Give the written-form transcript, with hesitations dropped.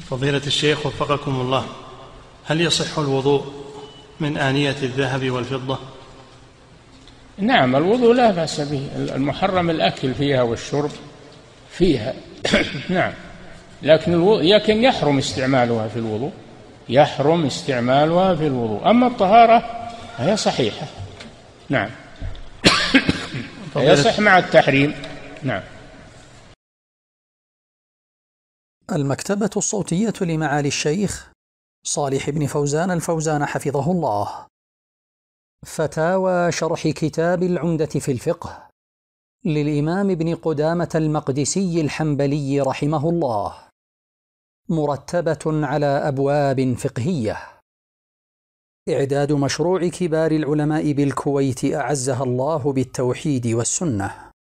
فضيلة الشيخ وفقكم الله، هل يصح الوضوء من آنية الذهب والفضة؟ نعم، الوضوء لا بأس به، المحرم الأكل فيها والشرب فيها نعم، لكن يحرم استعمالها في الوضوء، يحرم استعمالها في الوضوء. أما الطهارة هي صحيحة، نعم يصح مع التحريم. نعم. المكتبة الصوتية لمعالي الشيخ صالح بن فوزان الفوزان حفظه الله، فتاوى شرح كتاب العمدة في الفقه للإمام بن قدامة المقدسي الحنبلي رحمه الله، مرتبة على أبواب فقهية. إعداد مشروع كبار العلماء بالكويت أعزها الله بالتوحيد والسنة.